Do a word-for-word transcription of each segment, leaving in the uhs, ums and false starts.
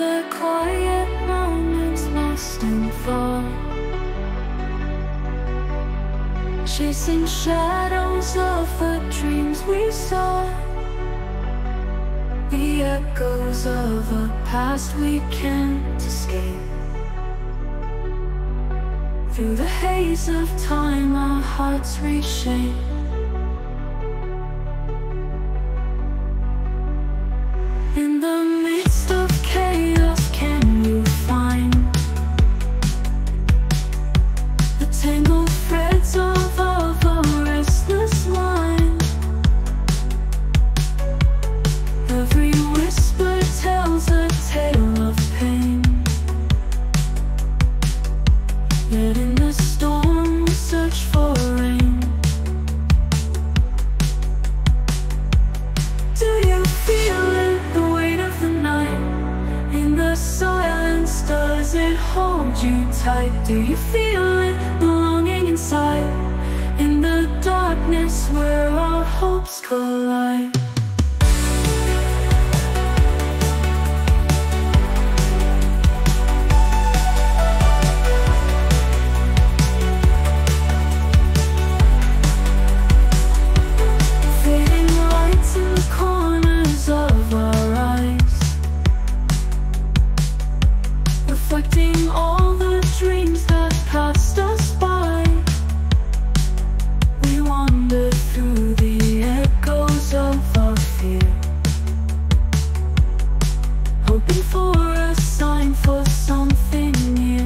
the quiet moments lost in thought, chasing shadows of the dreams we saw, the echoes of a past we can't escape. Through the haze of time, our hearts reshape. In the midst of chaos, can you find the tangled threads of a restless mind? Every whisper tells a tale of pain. Yet in the storm, we search for rain. Do you feel it, the weight of the night? In the silence, does it hold you tight? Do you feel it, the longing inside? In the darkness where our hopes collide. Reflecting all the dreams that passed us by, we wander through the echoes of our fear, hoping for a sign, for something near.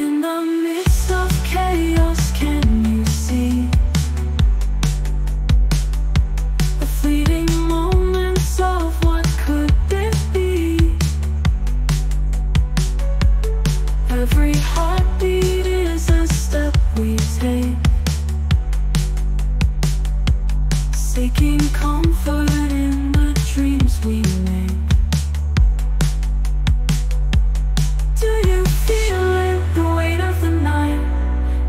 In the midst of chaos, can you see the fleeting of what could this be? Every heartbeat is a step we take, seeking comfort in the dreams we made. Do you feel it, the weight of the night?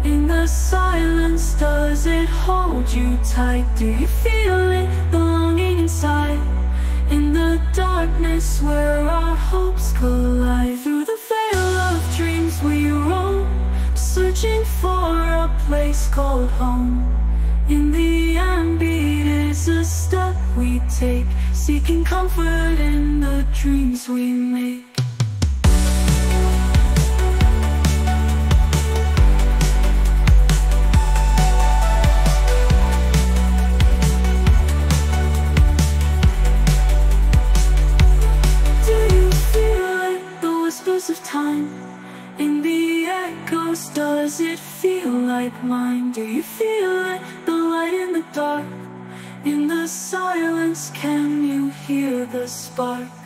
In the silence, does it hold you tight? Do you feel it, the longing inside? In the darkness where our hopes collide. Through the veil of dreams we roam, searching for a place called home. In the ambient is a step we take, seeking comfort in the dreams we make. Of time, in the echoes, does it feel like mine? Do you feel it, the light in the dark? In the silence, can you hear the spark?